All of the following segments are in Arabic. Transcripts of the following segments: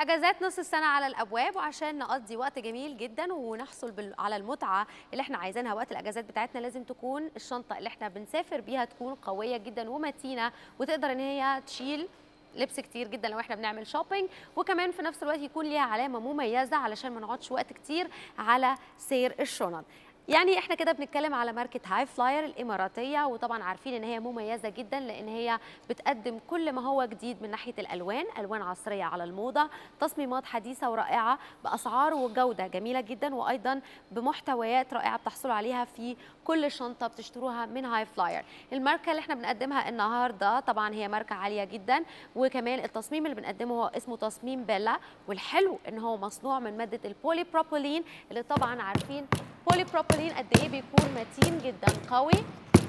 اجازات نص السنه على الابواب، وعشان نقضي وقت جميل جدا ونحصل على المتعه اللي احنا عايزينها وقت الاجازات بتاعتنا، لازم تكون الشنطه اللي احنا بنسافر بيها تكون قويه جدا ومتينه، وتقدر ان هي تشيل لبس كتير جدا لو احنا بنعمل شوبينج، وكمان في نفس الوقت يكون ليها علامه مميزه علشان ما نقعدش وقت كتير على سير الشنط. يعني احنا كده بنتكلم على ماركة هاي فلاير الاماراتيه، وطبعا عارفين ان هي مميزه جدا لان هي بتقدم كل ما هو جديد من ناحيه الالوان، الوان عصريه على الموضه، تصميمات حديثه ورائعه باسعار وجوده جميله جدا، وايضا بمحتويات رائعه بتحصلوا عليها في كل شنطه بتشتروها من هاي فلاير. الماركه اللي احنا بنقدمها النهارده طبعا هي ماركه عاليه جدا، وكمان التصميم اللي بنقدمه هو اسمه تصميم بيلا، والحلو ان هو مصنوع من ماده البولي بروبولين، اللي طبعا عارفين بولي بروبولين قد ايه بيكون متين جدا قوي،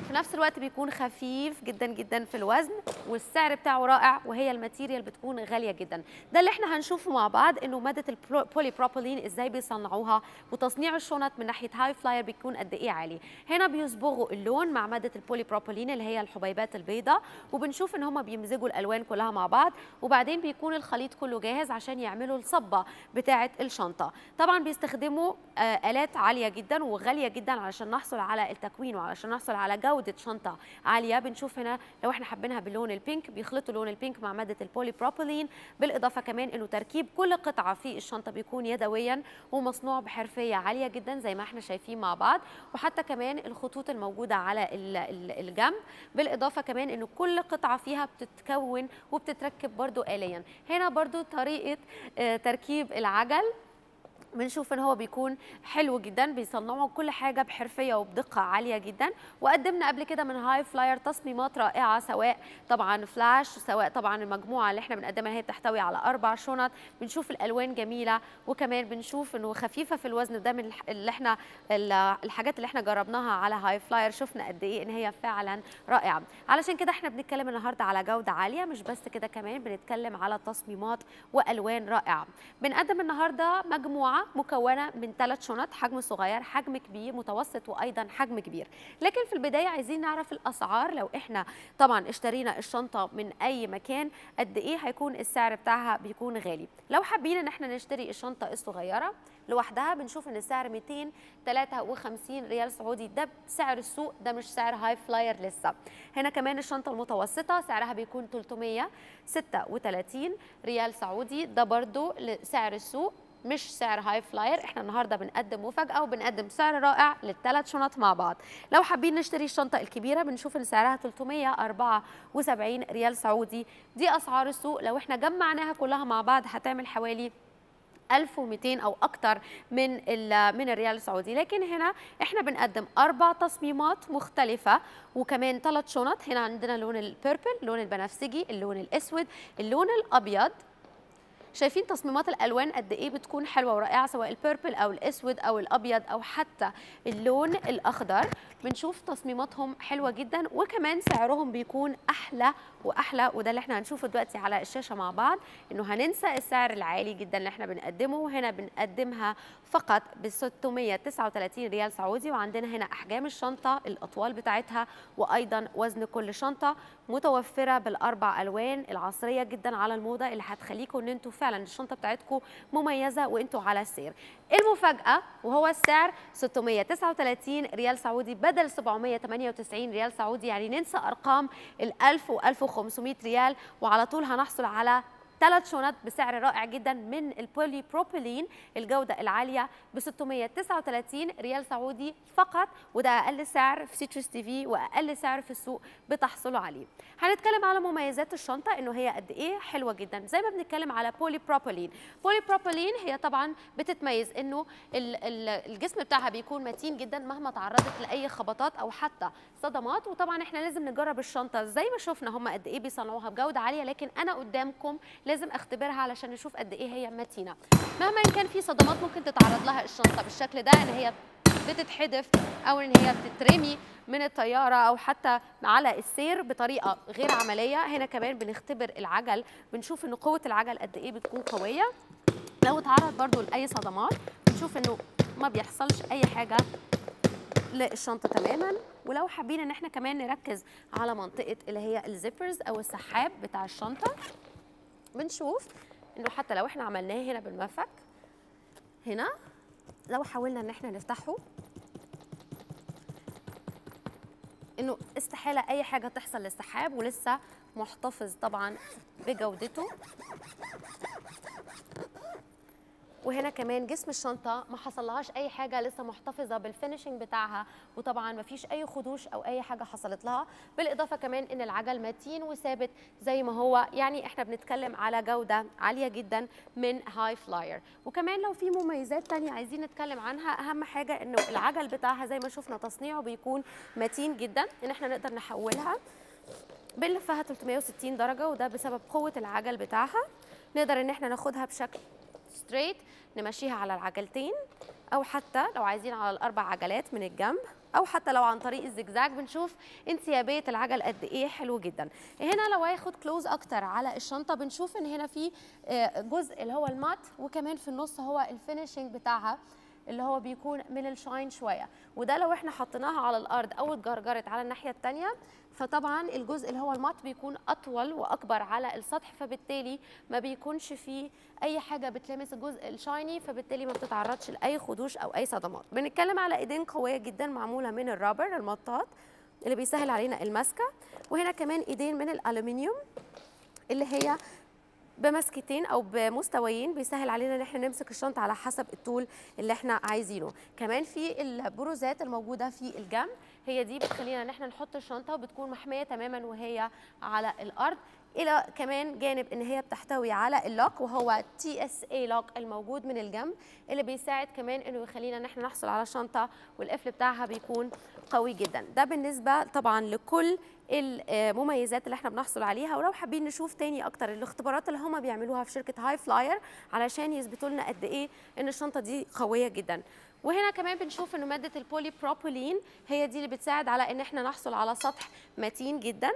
في نفس الوقت بيكون خفيف جدا جدا في الوزن، والسعر بتاعه رائع، وهي الماتيريال بتكون غاليه جدا. ده اللي احنا هنشوفه مع بعض، انه ماده البولي بروبولين ازاي بيصنعوها، وتصنيع الشنط من ناحيه هاي فلاير بيكون قد ايه عالي. هنا بيصبغوا اللون مع ماده البولي بروبولين اللي هي الحبيبات البيضاء، وبنشوف ان هم بيمزجوا الالوان كلها مع بعض، وبعدين بيكون الخليط كله جاهز عشان يعملوا الصبه بتاعه الشنطه. طبعا بيستخدموا آلات عاليه جدا وغاليه جدا علشان نحصل على التكوين وعلشان نحصل على جودة شنطة عالية. بنشوف هنا لو احنا حابينها باللون البينك، بيخلطوا لون البينك مع مادة البولي بروبولين، بالإضافة كمان انه تركيب كل قطعة في الشنطة بيكون يدويا ومصنوع بحرفية عالية جدا زي ما احنا شايفين مع بعض، وحتى كمان الخطوط الموجودة على الجنب، بالإضافة كمان انه كل قطعة فيها بتتكون وبتتركب برضو آليا. هنا برضو طريقة تركيب العجل، بنشوف ان هو بيكون حلو جدا، بيصنعوا كل حاجه بحرفيه وبدقه عاليه جدا. وقدمنا قبل كده من هاي فلاير تصميمات رائعه، سواء طبعا فلاش، سواء طبعا المجموعه اللي احنا بنقدمها هي بتحتوي على 4 شنط، بنشوف الالوان جميله، وكمان بنشوف انه خفيفه في الوزن. ده من اللي احنا الحاجات اللي احنا جربناها على هاي فلاير، شفنا قد ايه ان هي فعلا رائعه. علشان كده احنا بنتكلم النهارده على جوده عاليه، مش بس كده، كمان بنتكلم على تصميمات والوان رائعه. بنقدم النهارده مجموعه مكونه من 3 شنط، حجم صغير، حجم كبير، متوسط، وايضا حجم كبير. لكن في البدايه عايزين نعرف الاسعار، لو احنا طبعا اشترينا الشنطه من اي مكان قد ايه هيكون السعر بتاعها، بيكون غالي. لو حابين ان احنا نشتري الشنطه الصغيره لوحدها بنشوف ان السعر 253 ريال سعودي، ده سعر السوق، ده مش سعر هاي فلاير لسه. هنا كمان الشنطه المتوسطه سعرها بيكون 336 ريال سعودي، ده برضو لسعر السوق مش سعر هاي فلاير. احنا النهارده بنقدم مفاجاه وبنقدم سعر رائع لل3 شنط مع بعض. لو حابين نشتري الشنطه الكبيره بنشوف ان سعرها 374 ريال سعودي، دي اسعار السوق. لو احنا جمعناها كلها مع بعض هتعمل حوالي 1200 او اكتر من الريال السعودي. لكن هنا احنا بنقدم 4 تصميمات مختلفه، وكمان 3 شنط. هنا عندنا لون البيربل، لون البنفسجي، اللون الاسود، اللون الابيض. شايفين تصميمات الالوان قد ايه بتكون حلوه ورائعه، سواء البيربل او الاسود او الابيض او حتى اللون الاخضر، بنشوف تصميماتهم حلوه جدا، وكمان سعرهم بيكون احلى واحلى. وده اللي احنا هنشوفه دلوقتي على الشاشه مع بعض، انه هننسى السعر العالي جدا اللي احنا بنقدمه. وهنا بنقدمها فقط ب 639 ريال سعودي. وعندنا هنا احجام الشنطه، الاطوال بتاعتها، وايضا وزن كل شنطه، متوفره بال4 الوان العصريه جدا على الموضه، اللي هتخليكم ان انتم فعلا الشنطه بتاعتكم مميزه وانتم على السير. المفاجاه وهو السعر 639 ريال سعودي بدل 798 ريال سعودي، يعني ننسى ارقام ال1000 و1500 ريال، وعلى طول هنحصل على 3 شنط بسعر رائع جدا من البولي بروبولين الجوده العاليه ب 639 ريال سعودي فقط، وده اقل سعر في سيتروس تي في واقل سعر في السوق بتحصلوا عليه. هنتكلم على مميزات الشنطه انه هي قد ايه حلوه جدا. زي ما بنتكلم على بولي بروبولين، بولي بروبولين هي طبعا بتتميز انه الجسم بتاعها بيكون متين جدا مهما تعرضت لاي خبطات او حتى صدمات. وطبعا احنا لازم نجرب الشنطه زي ما شفنا هم قد ايه بيصنعوها بجوده عاليه، لكن انا قدامكم لازم اختبرها علشان نشوف قد ايه هي متينه. مهما ان كان في صدمات ممكن تتعرض لها الشنطه بالشكل ده، ان هي بتتحدف او ان هي بتترمي من الطياره او حتى على السير بطريقه غير عمليه. هنا كمان بنختبر العجل، بنشوف ان قوه العجل قد ايه بتكون قويه. لو اتعرض برضو لاي صدمات بنشوف انه ما بيحصلش اي حاجه للشنطه تماما. ولو حابين ان احنا كمان نركز على منطقه اللي هي الزيبرز او السحاب بتاع الشنطه، بنشوف انه حتى لو احنا عملناه هنا بالمفك هنا، لو حاولنا ان احنا نفتحه انه استحاله اي حاجه تحصل للسحاب، ولسه محتفظ طبعا بجودته. وهنا كمان جسم الشنطه ما حصلهاش اي حاجه، لسه محتفظه بالفينيشنج بتاعها، وطبعا ما فيش اي خدوش او اي حاجه حصلت لها. بالاضافه كمان ان العجل متين وثابت زي ما هو، يعني احنا بنتكلم على جوده عاليه جدا من هاي فلاير. وكمان لو في مميزات تانية عايزين نتكلم عنها، اهم حاجه انه العجل بتاعها زي ما شفنا تصنيعه بيكون متين جدا، ان احنا نقدر نحولها بنلفها 360 درجه، وده بسبب قوه العجل بتاعها. نقدر ان احنا ناخدها بشكل ستريت، نمشيها على العجلتين، او حتى لو عايزين على الاربع عجلات من الجنب، او حتى لو عن طريق الزجزاج. بنشوف انسيابيه العجل قد ايه حلو جدا. هنا لو هاخد كلوز اكتر على الشنطه، بنشوف ان هنا في جزء اللي هو المات، وكمان في النص هو الفينيشنج بتاعها اللي هو بيكون من الشاين شويه، وده لو احنا حطيناها على الارض او اتجرجرت على الناحيه الثانيه، فطبعا الجزء اللي هو المات بيكون اطول واكبر على السطح، فبالتالي ما بيكونش فيه اي حاجه بتلامس الجزء الشايني، فبالتالي ما بتتعرضش لاي خدوش او اي صدمات. بنتكلم على ايدين قويه جدا معموله من الرابر المطاط اللي بيسهل علينا المسكه، وهنا كمان ايدين من الالومنيوم اللي هي بمسكتين او بمستويين، بيسهل علينا ان احنا نمسك الشنطه على حسب الطول اللي احنا عايزينه. كمان في البروزات الموجوده في الجنب، هي دي بتخلينا ان احنا نحط الشنطه وبتكون محميه تماما وهي على الارض. الى كمان جانب ان هي بتحتوي على اللوك، وهو TSA لوك الموجود من الجنب، اللي بيساعد كمان انه يخلينا ان احنا نحصل على شنطه والقفل بتاعها بيكون قوي جدا. ده بالنسبه طبعا لكل المميزات اللي احنا بنحصل عليها. ولو حابين نشوف تاني اكتر الاختبارات اللي هم بيعملوها في شركه هاي فلاير علشان يثبتوا لنا قد ايه ان الشنطه دي قويه جدا. وهنا كمان بنشوف انه ماده البولي بروبولين هي دي اللي بتساعد على ان احنا نحصل على سطح متين جدا.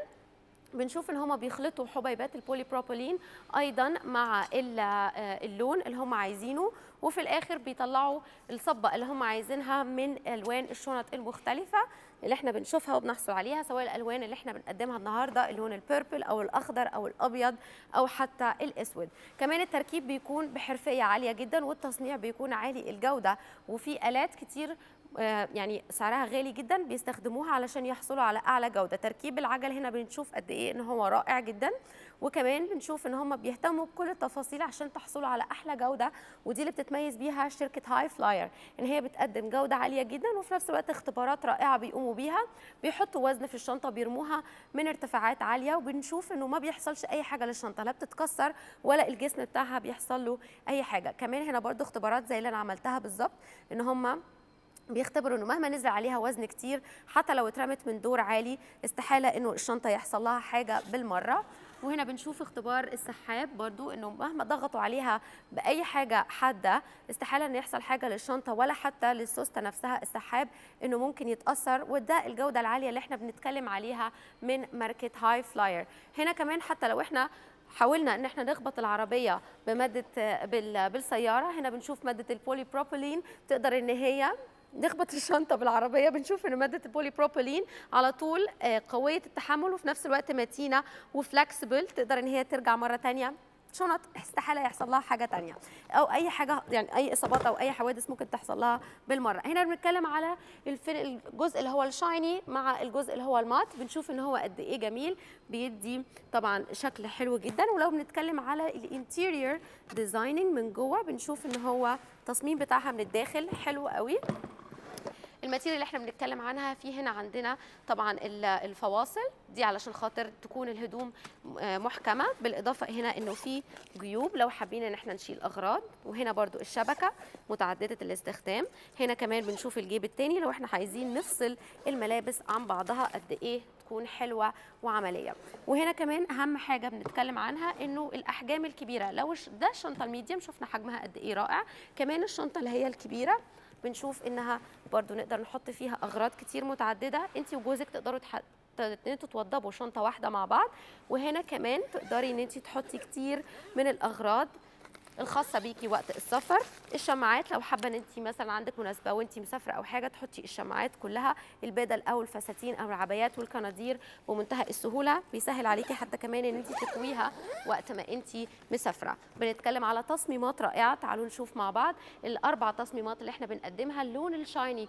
بنشوف ان هما بيخلطوا حبيبات البولي بروبولين ايضا مع اللون اللي هما عايزينه، وفي الاخر بيطلعوا الصبه اللي هما عايزينها من الوان الشنط المختلفه اللي احنا بنشوفها وبنحصل عليها، سواء الالوان اللي احنا بنقدمها النهارده اللون البيربل او الاخضر او الابيض او حتى الاسود. كمان التركيب بيكون بحرفيه عاليه جدا، والتصنيع بيكون عالي الجوده، وفي الات كتير يعني سعرها غالي جدا بيستخدموها علشان يحصلوا على اعلى جوده. تركيب العجل هنا بنشوف قد ايه ان هو رائع جدا، وكمان بنشوف ان هم بيهتموا بكل التفاصيل عشان تحصلوا على احلى جوده، ودي اللي بتتميز بيها شركه هاي فلاير، ان هي بتقدم جوده عاليه جدا، وفي نفس الوقت اختبارات رائعه بيقوموا بيها، بيحطوا وزن في الشنطه، بيرموها من ارتفاعات عاليه، وبنشوف انه ما بيحصلش اي حاجه للشنطه، لا بتتكسر ولا الجسم بتاعها بيحصل له اي حاجه. كمان هنا برده اختبارات زي اللي انا عملتها بالظبط، ان هم بيختبروا انه مهما نزل عليها وزن كتير، حتى لو اترمت من دور عالي، استحاله انه الشنطه يحصل لها حاجه بالمره. وهنا بنشوف اختبار السحاب برضو، انه مهما ضغطوا عليها باي حاجه حاده، استحاله ان يحصل حاجه للشنطه ولا حتى للسوسته نفسها، السحاب انه ممكن يتاثر، وده الجوده العاليه اللي احنا بنتكلم عليها من ماركه هاي فلاير. هنا كمان حتى لو احنا حاولنا ان احنا نخبط العربيه بالسياره، هنا بنشوف ماده البولي بروبولين تقدر ان هي نخبط الشنطه بالعربيه، بنشوف ان ماده البولي بروبولين على طول قويه التحمل، وفي نفس الوقت متينه وفلكسبل، تقدر ان هي ترجع مره ثانيه. شنط استحاله يحصل لها حاجه ثانيه او اي حاجه، يعني اي اصابات او اي حوادث ممكن تحصل لها بالمره. هنا بنتكلم على الجزء اللي هو الشايني مع الجزء اللي هو المات، بنشوف ان هو قد ايه جميل، بيدي طبعا شكل حلو جدا. ولو بنتكلم على الانتيريور ديزايننج من جوه، بنشوف ان هو التصميم بتاعها من الداخل حلو قوي. الماتيريال اللي احنا بنتكلم عنها، في هنا عندنا طبعا الفواصل دي علشان خاطر تكون الهدوم محكمه، بالاضافه هنا انه في جيوب لو حابين ان احنا نشيل اغراض، وهنا برضو الشبكه متعدده الاستخدام. هنا كمان بنشوف الجيب الثاني لو احنا عايزين نفصل الملابس عن بعضها قد ايه تكون حلوه وعمليه. وهنا كمان اهم حاجه بنتكلم عنها انه الاحجام الكبيره، لو ده الشنطه الميديم شفنا حجمها قد ايه رائع، كمان الشنطه اللي هي الكبيره بنشوف انها برضو نقدر نحط فيها اغراض كتير متعدده، انت وجوزك تقدروا توضبوا شنطه واحده مع بعض. وهنا كمان تقدري ان انت تحطي كتير من الاغراض الخاصه بيكي وقت السفر. الشماعات لو حابه ان انت مثلا عندك مناسبه وانت مسافره او حاجه تحطي الشماعات كلها، البدل او الفساتين او العبايات والقنادير بمنتهى السهوله، بيسهل عليكي حتى كمان ان انت تكويها وقت ما انت مسافره. بنتكلم على تصميمات رائعه، تعالوا نشوف مع بعض الاربع تصميمات اللي احنا بنقدمها. اللون الشايني،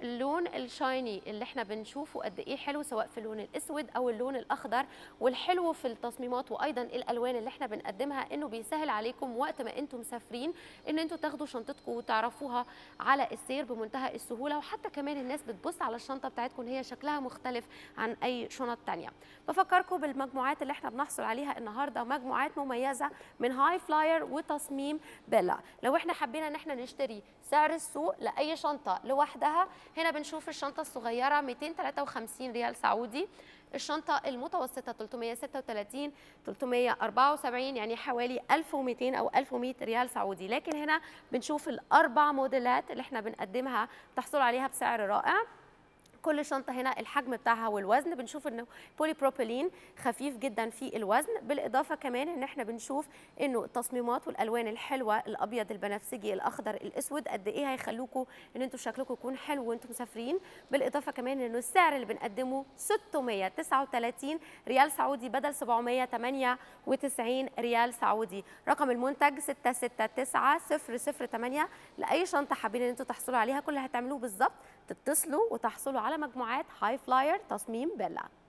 اللون الشايني اللي احنا بنشوفه قد ايه حلو، سواء في اللون الاسود او اللون الاخضر. والحلو في التصميمات وايضا الالوان اللي احنا بنقدمها انه بيسهل عليكم وقت ما انتم مسافرين ان انتم تاخدوا شنطتكم وتعرفوها على السير بمنتهى السهوله، وحتى كمان الناس بتبص على الشنطه بتاعتكم ان هي شكلها مختلف عن اي شنط ثانيه. بفكركم بالمجموعات اللي احنا بنحصل عليها النهارده، مجموعات مميزه من هاي فلاير وتصميم بيلا. لو احنا حبينا ان احنا نشتري سعر السوق لاي شنطه لوحدها، هنا بنشوف الشنطة الصغيرة 253 ريال سعودي، الشنطة المتوسطة 336 374 يعني حوالي 1200 أو 1100 ريال سعودي. لكن هنا بنشوف الأربع موديلات اللي احنا بنقدمها بتحصل عليها بسعر رائع. كل شنطه هنا الحجم بتاعها والوزن، بنشوف انه بولي بروبيلين خفيف جدا في الوزن، بالاضافه كمان ان احنا بنشوف انه التصميمات والالوان الحلوه الابيض البنفسجي الاخضر الاسود قد ايه هيخلوكوا ان انتوا شكلكوا يكون حلو وانتوا مسافرين. بالاضافه كمان انه السعر اللي بنقدمه 639 ريال سعودي بدل 798 ريال سعودي. رقم المنتج 669008. لاي شنطه حابين ان انتوا تحصلوا عليها، كل اللي هتعملوه بالظبط تتصلوا وتحصلوا على مجموعات هاي فلاير تصميم بيلا.